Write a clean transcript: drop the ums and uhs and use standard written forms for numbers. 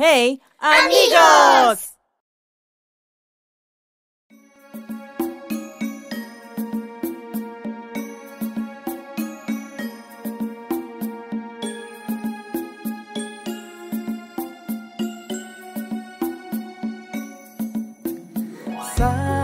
Hey, amigos! Bye.